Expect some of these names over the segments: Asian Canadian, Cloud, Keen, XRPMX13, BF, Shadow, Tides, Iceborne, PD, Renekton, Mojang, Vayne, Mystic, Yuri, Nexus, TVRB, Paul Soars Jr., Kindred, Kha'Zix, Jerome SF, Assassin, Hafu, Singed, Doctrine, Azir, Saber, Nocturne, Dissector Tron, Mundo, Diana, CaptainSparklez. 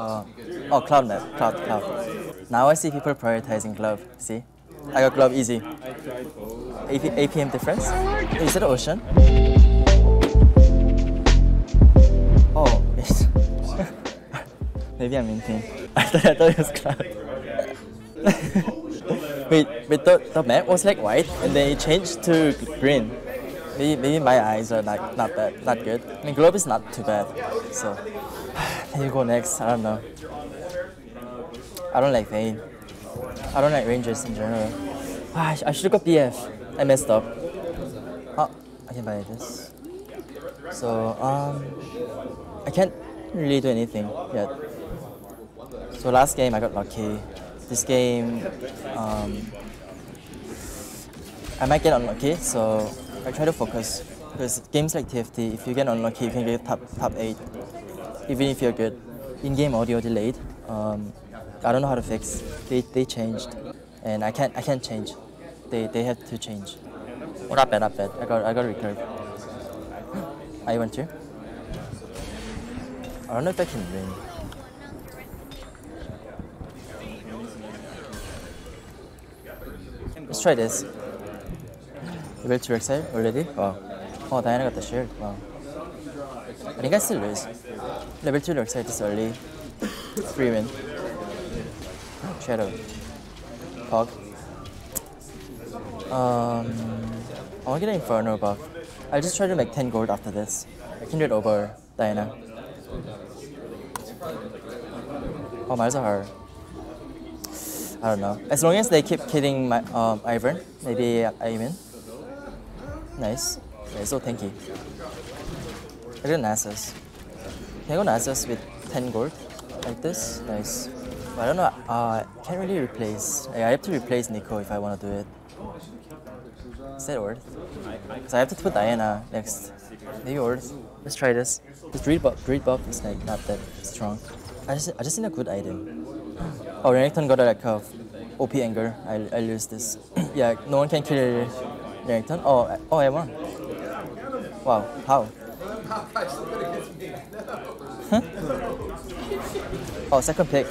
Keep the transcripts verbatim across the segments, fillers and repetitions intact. Uh, oh, Cloud map. Cloud, Cloud. Now I see people prioritizing Glove. See? I got Glove easy. eight P M difference? Is it Ocean? Oh, yes. Maybe I'm in pain. I thought, I thought it was Cloud. Wait, wait, the, the map was like white and then it changed to green. Maybe, maybe my eyes are like not bad, not good. I mean, Globe is not too bad, so... There you go next, I don't know. I don't like Vayne. I don't like Rangers in general. Ah, I should've got B F. I messed up. Oh, I can buy this. So, um... I can't really do anything yet. So last game I got lucky. This game... Um... I might get unlucky, so... I try to focus, because games like T F T, if you get unlucky, you can get top, top eight, even if you're good. In-game audio delayed, um, I don't know how to fix, they, they changed, and I can't, I can't change, they, they have to change. Well, not bad, not bad, I got, I got recurve. I went here. I don't know if I can win. Let's try this. You built your exile already? Wow. Oh, Diana got the shield. Wow. I think I still lose. Level two exile this early. Free win. Shadow. Pog. Um, I want to get an Inferno buff. I'll just try to make ten gold after this. I can do it over Diana. Oh, Malzahar. I don't know. As long as they keep killing my um, Ivern, maybe I win. Nice. Okay, so tanky. I got Nasus. Can I go Nasus with ten gold? Like this? Nice. But I don't know, uh, I can't really replace. I have to replace Nico if I want to do it. Is that worth? Because I have to put Diana next. Maybe worth. Let's try this. This Druid buff, Druid buff is like not that strong. I just, I just need a good item. Oh, Renekton got a curve. O P anger. I, I lose this. Yeah, no one can kill Renekton? Oh, I, oh, I won. Wow, how? Huh? Oh, second pick.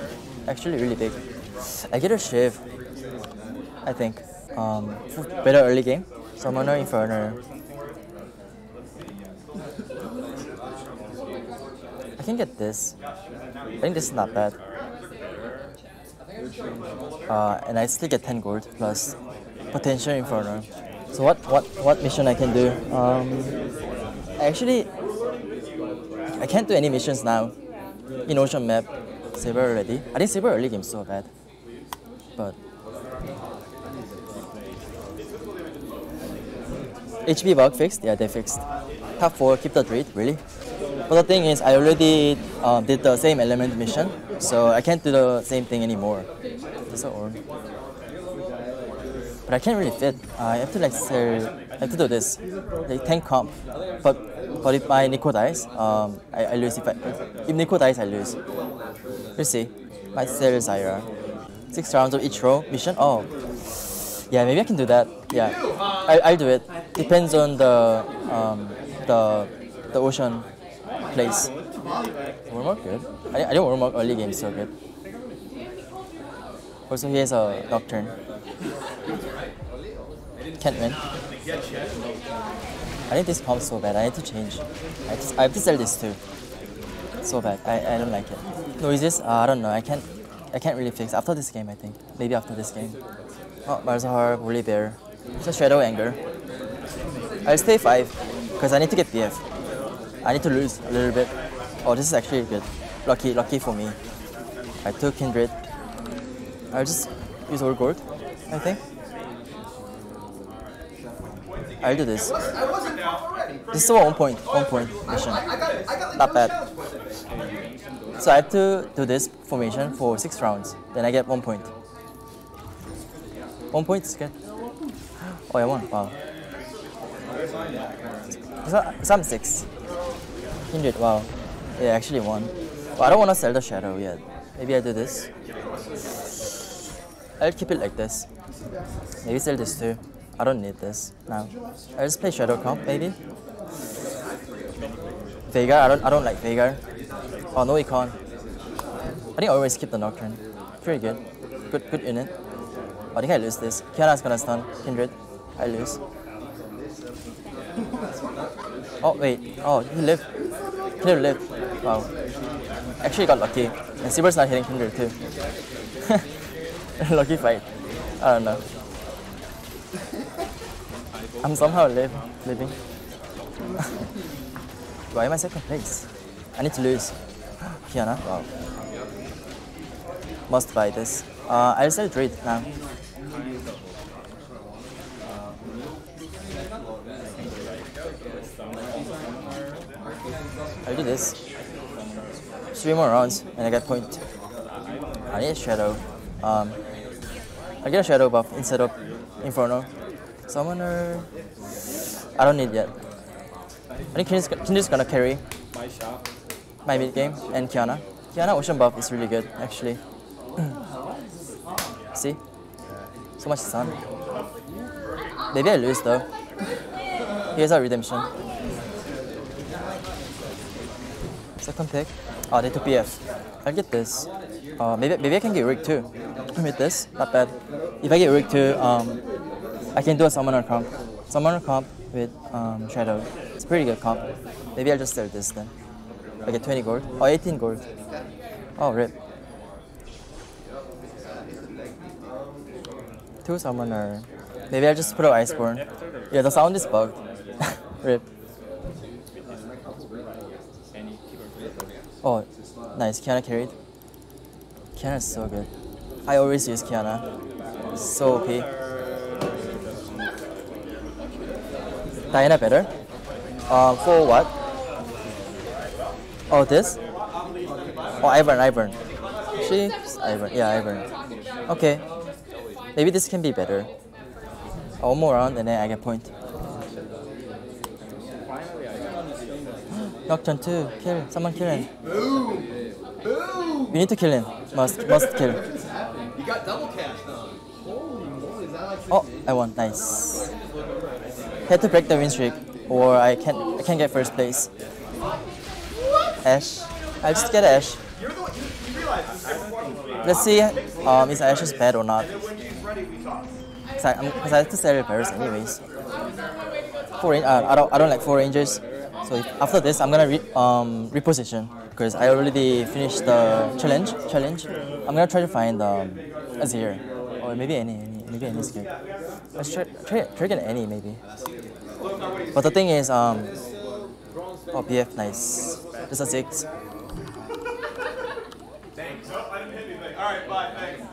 Actually, really big. I get a Shiv, I think. Um, better early game. Summoner, Inferno. I can get this. I think this is not bad. Uh, and I still get ten gold plus potential Inferno. So what, what, what mission I can do? Um, actually, I can't do any missions now in Ocean map. Saber already. I think Saber early game is so bad. But H P bug fixed? Yeah, they fixed. Top four, keep the Druid, really? But the thing is, I already uh, did the same element mission, so I can't do the same thing anymore. That's an orb. But I can't really fit. Uh, I have to like say, I have to do this. Like ten comp. But but if my Nico dies, um, I, I lose. If I, if Nico dies, I lose. We'll see. My Sarah Zyra. Six rounds of each row mission. Oh, yeah, maybe I can do that. Yeah, I I'll do it. Depends on the um the the ocean place. Warmog good. I I don't warmog early game so good. Also, he has a Doctrine. Can't win. I think this comp's so bad, I need to change. I, just, I have to sell this too. So bad, I, I don't like it. Noises, uh, I don't know, I can't I can't really fix. After this game, I think. Maybe after this game. Oh, Malzahar, Woolly Bear. It's a Shadow Anger. I'll stay five, because I need to get B F. I need to lose a little bit. Oh, this is actually good. Lucky, lucky for me. I took Kindred. I'll just use Urgot, I think. I'll do this. This is a one point, one point mission. Not bad. So I have to do this formation for six rounds. Then I get one point. One point is good. Oh, I won. Wow. So, so I'm six. Indeed. Wow. Yeah, I actually won. But I don't want to sell the Shadow yet. Maybe I do this. I'll keep it like this. Maybe sell this too. I don't need this now. I'll just play Shadow comp, maybe. Vega, I don't I don't like Vega. Oh, no econ. I think I always keep the Nocturne. Pretty good. Good good unit. I think I lose this. Qiyana's gonna stun Kindred. I lose. Oh wait. Oh, he lived. Kindred lived. Wow. Actually got lucky. And Saber's not hitting Kindred too. Lucky fight. I don't know. I'm somehow live, living. Why am I second place? I need to lose. Qiyana, wow. Must buy this. Uh, I decided to trade now. I'll do this. Three more rounds and I get point. I need a shadow. Um, I get a shadow buff instead of Inferno. Summoner. I don't need yet. I think Kindred's gonna carry my mid game and Qiyana. Qiyana ocean buff is really good actually. See? So much sun. Maybe I lose though. Here's our redemption. Second pick. Oh, they took B F. I'll get this. Uh, maybe maybe I can get rigged too. I made this. Not bad. If I get rigged too, um, I can do a summoner comp. Summoner comp with um, Shadow. It's a pretty good comp. Maybe I'll just start this then. I get twenty gold. Oh, eighteen gold. Oh, rip. Two summoner. Maybe I'll just put out Iceborne. Yeah, the sound is bugged. Rip. Oh, nice. Qiyana carried. Qiyana is so good. I always use Qiyana. So O P. Diana better. Uh, for what? Oh, this? Oh, Ivern, Ivern. She? Ivern. Yeah, Ivern. Okay. Maybe this can be better. Oh, one more round and then I get point. Nocturne two. Kill. Someone kill him. We need to kill him. Must, must kill. You got double cash though. Oh, I won. Nice. Had to break the win streak, or I can't. I can't get first place. Ash, I just get Ash. Let's see, um, is Ash's bad or not? Cause I, I'm, cause I have to set repairs anyways. Four, uh, I don't, I don't like four rangers. So if, after this, I'm gonna re, um, reposition because I already finished the challenge. Challenge. I'm gonna try to find um, Azir or maybe any, any, maybe any skill. Let's try, try, try get any maybe. But the thing is, um, oh B F, nice. Just a six. Thanks. Oh, I didn't hit anything. All right, bye. Thanks.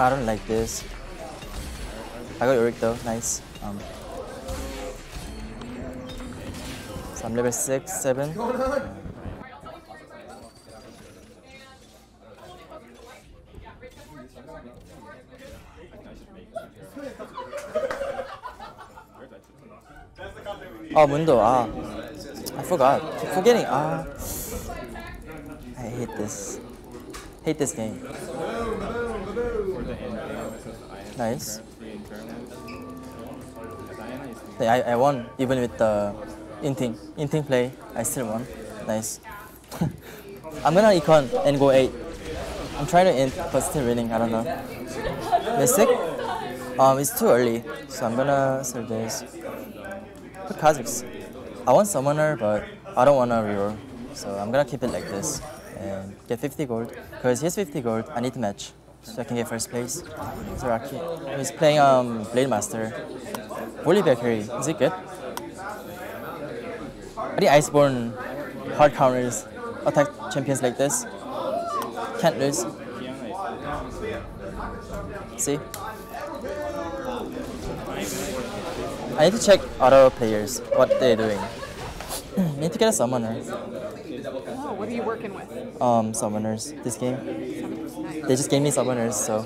I don't like this. I got Urgot though. Nice. Um, so I'm level six, seven. Oh, Mundo. Ah. I forgot. Keep forgetting. Ah, I hate this. Hate this game. Nice. I I won even with the inting inting play. I still won. Nice. I'm gonna econ and go eight. I'm trying to int but still winning. I don't know. Mystic. Um, it's too early, so I'm gonna sell this. Put Kha'Zix. I want Summoner, but I don't want to reroll, so I'm gonna keep it like this and get fifty gold. Because here's fifty gold, I need to match so I can get first place. Zaraki, he's playing um, Blade Master. Bully Bakery, is it good? I think Iceborne hard counters attack champions like this. Can't lose. See? I need to check other players, what they're doing. Need to get a summoner. Oh, what are you working with? Um, summoners. This game. Summoners, nice. They just gave me summoners, so.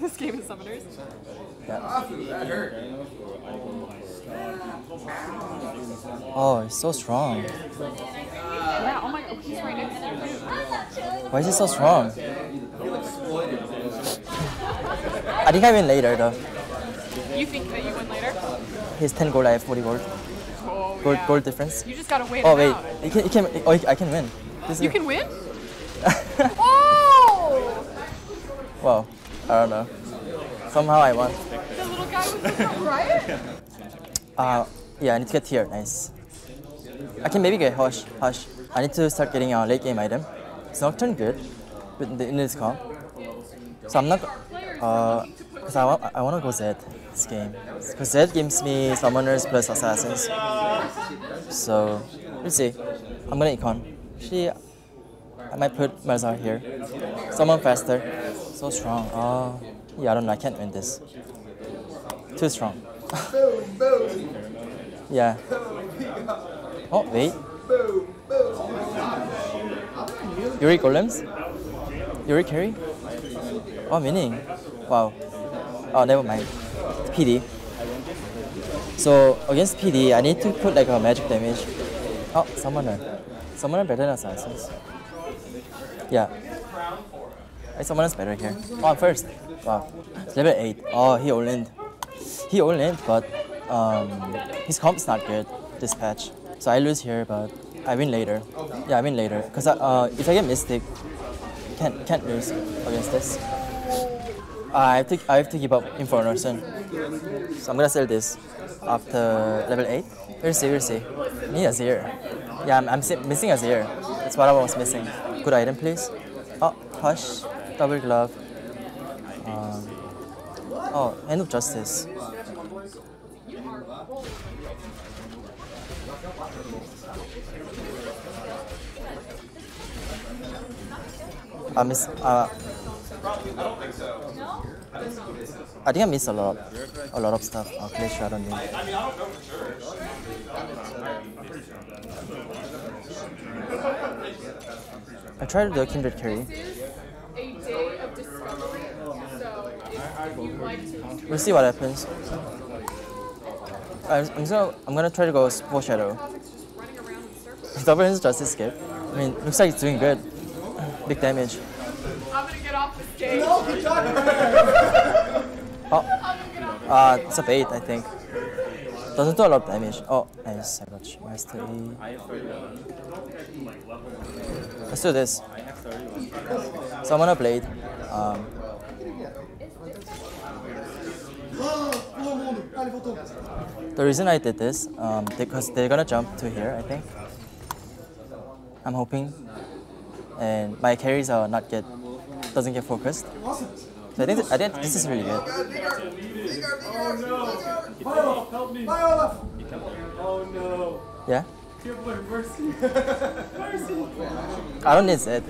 This game is summoners? Yeah. Oh, it's so strong. Yeah, oh my god, he's right next to you. Why is it so strong? I think I win later, though. You think that you win later? He's ten gold, I have forty gold. Oh, gold, yeah. Gold difference. You just gotta wait. Oh wait, out. It can, it can, oh, I can win. This you is, can win? Oh! Well, I don't know. Somehow I won. The little guy was right? Uh, yeah, I need to get tier. Nice. I can maybe get Hush. Hush. I need to start getting a uh, late game item. It's Nocturne good, but in this comp. So I'm not. Uh, Because I want, I want to go Zed this game. Because Zed gives me Summoners plus Assassins. So, we'll see. I'm gonna Econ. Actually, I might put Malzahar here. Someone faster. So strong. Oh, yeah, I don't know. I can't win this. Too strong. Yeah. Oh, wait. Yuri Golems? Yuri carry? Oh, winning. Wow. Oh, never mind. It's P D. So, against P D, I need to put like a magic damage. Oh, Summoner. Summoner better than Assassins. Yeah. I Summoner's better here. Oh, first. Wow. It's level eight. Oh, he all-in. He all-in, but um, his comp's not good this patch. So I lose here, but I win later. Yeah, I win later. Because uh, if I get Mystic, can't, can't lose against this. I have, to, I have to give up Inferno soon. So I'm gonna sell this after level eight. We'll see, we'll see. I need Azir. Yeah, I'm, I'm missing Azir. That's what I was missing. Good item, please. Oh, Hush. Double Glove. Um, oh, End of Justice. I miss... Uh, I think so. No? I think I missed a lot, a lot of stuff. I'll play Shadow. I mean, I don't know for sure. I tried to do a Kindred carry. We'll see what happens. I'm, I'm gonna, I'm gonna try to go for Shadow. Double Hands Justice skip. I mean, looks like it's doing good. Big damage. No, good job. Oh, uh, it's a bait, I think. Doesn't do a lot of damage. Oh, nice. I got Master Yi. Let's do this. So I'm gonna blade. Um, the reason I did this, um, because they're gonna jump to here, I think. I'm hoping. And my carries are not get. Doesn't get focused. So I think th I think this is really good. Yeah. I don't need Zed.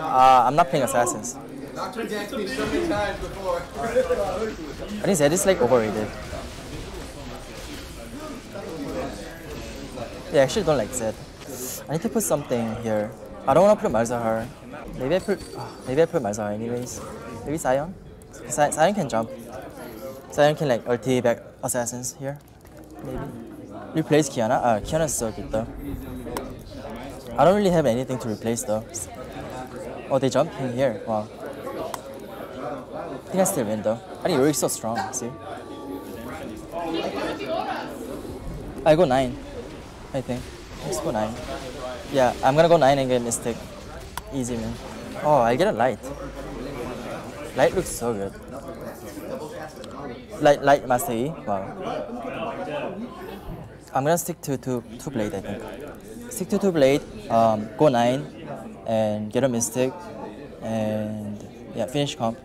Uh, I'm not playing Assassins. I think Zed is like overrated. Yeah, I actually don't like Zed. I need to put something here. I don't want to put Malzahar. Maybe I put, oh, maybe I put Malzahar anyways. Maybe Sion? Sion, Sion can jump. Sion can like ulti back Assassins here. Maybe. Replace Qiyana? Ah, uh, Qiyana's so good though. I don't really have anything to replace though. Oh, they jumped in here. Wow. I think I still win though. I think Yuri's so strong, see? I go nine, I think. Let's go nine. Yeah, I'm gonna go nine and get Mystic. Easy, man. Oh, I get a light. Light looks so good. Light, light Master Yi. Wow. I'm gonna stick to two, two blade, I think. Stick to two blade. Um, go nine, and get a Mystic, and yeah, finish comp.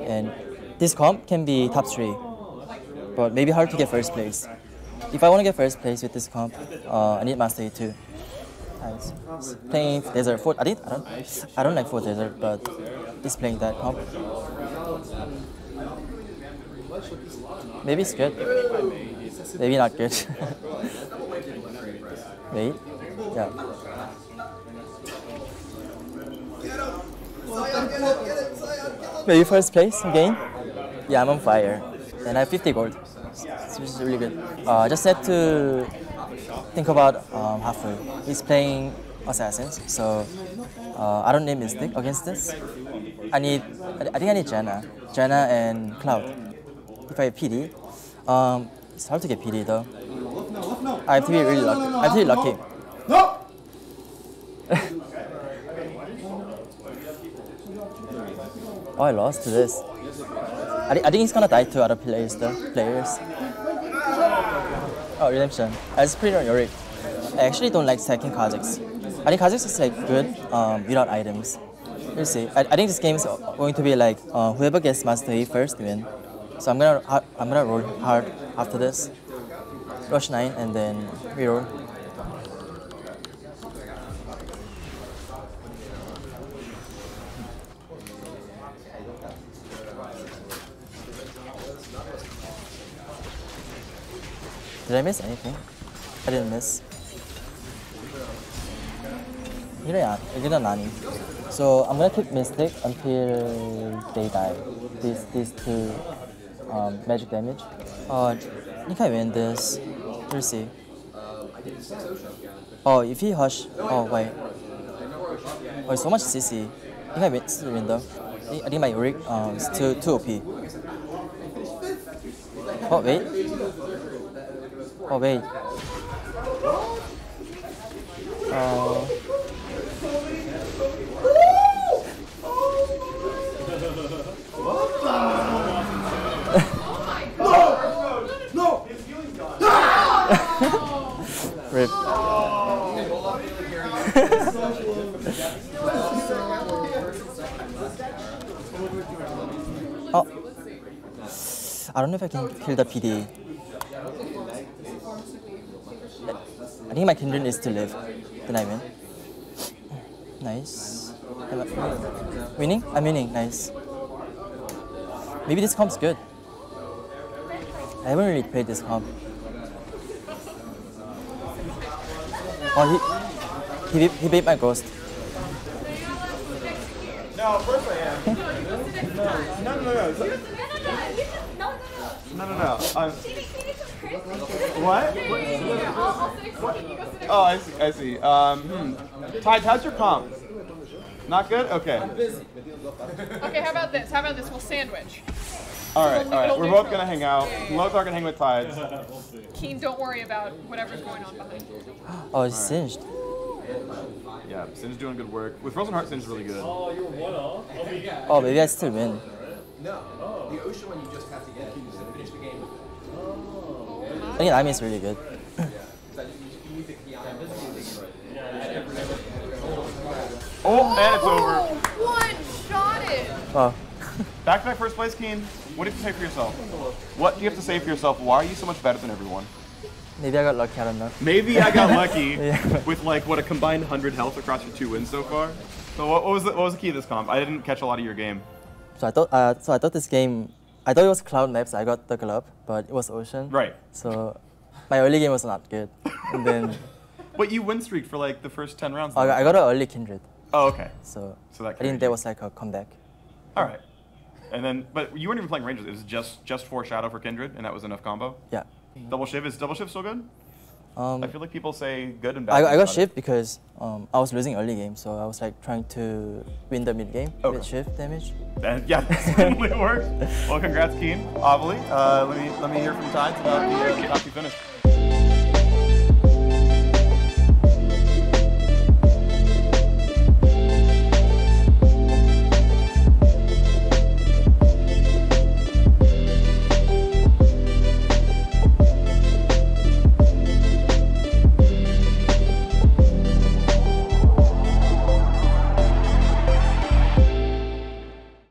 And this comp can be top three, but maybe hard to get first place. If I wanna get first place with this comp, uh, I need Master Yi too. Nice. Playing Desert Fort. I didn't. I don't. I don't like Fort Desert, but he's playing that comp. Maybe it's good. Maybe not good. Wait. Yeah. Maybe first place again. Yeah, I'm on fire, and I have fifty gold. Which is really good. Uh, I just had to think about um, Hafu. He's playing Assassins, so uh, I don't need Mystic against this. I need, I think I need Diana, Diana and Cloud. If I have P D, um, it's hard to get P D though. I have to be really lucky. I have to be lucky. No. Oh, I lost to this. I, th I think he's gonna die to other players though. Players. Oh, redemption. I just pretty on Yuri. I actually don't like sacking Kha'Zix. I think Kha'Zix is like good um, without items. We'll see. I, I think this game is going to be like uh, whoever gets Master Yi first win. So I'm gonna I'm gonna roll hard after this. Rush nine and then reroll. Did I miss anything? I didn't miss. You know, you know Nani. So I'm gonna keep Mystic until they die. These these two um, magic damage. Uh, I think I win this. We'll see. Oh, if he hush. Oh wait. Oh, so much C C. I think I win. Still win though. I think my Rig um is too too O P. Oh wait. Oh wait. Uh, Rip. Oh. I don't know if I can kill the P D. I think my Kindred is to live. Then I win. Nice. Winning? I'm winning. Nice. Maybe this comp's good. I haven't really played this comp. Oh, he he he bait my ghost. No, of course I am. No, no, no, no. No, no, no. No, no, no. I'm... What? What? Oh, I see. I see. Um, hmm. Tides, how's your comp? Not good. Okay. I'm busy. Okay, how about this? How about this? We'll sandwich. All right, all right. We're both gonna hang out. Yeah, yeah, yeah. Both are gonna hang with Tides. Keen, don't worry about whatever's going on behind you. Oh, it's Singed. Right. Yeah, Singed's doing good work. With Frozen Heart, Singed's really good. Oh, you're one off. Oh, maybe I still win. No, the ocean one you just have to get to finish the game. Oh. I think I mean it's really good. Oh, and it's over. One shot it. Oh. Back to my first place, Keen. What do you have to say for yourself? What do you have to say for yourself? Why are you so much better than everyone? Maybe I got lucky, I don't know. Maybe I got lucky yeah. With like, what, a combined one hundred health across your two wins so far? So what, what, was the, what was the key of this comp? I didn't catch a lot of your game. So I thought uh, so I thought this game, I thought it was Cloud maps, I got the club, but it was Ocean. Right. So my early game was not good. And then... But you win streaked for like the first ten rounds. I got, I got an early Kindred. Oh, okay. So, so that I think there was like a comeback. All right. And then, but you weren't even playing Rangers. It was just just for Shadow for Kindred, and that was enough combo. Yeah. Double Shiv is double Shiv still good? Um, I feel like people say good and bad. I, I got Shiv because um, I was losing early game, so I was like trying to win the mid game okay. with Shiv damage. And yeah, that's really worked. Well, congrats, Keen. Obviously, uh, let me let me hear from Tides about the uh, top two finish.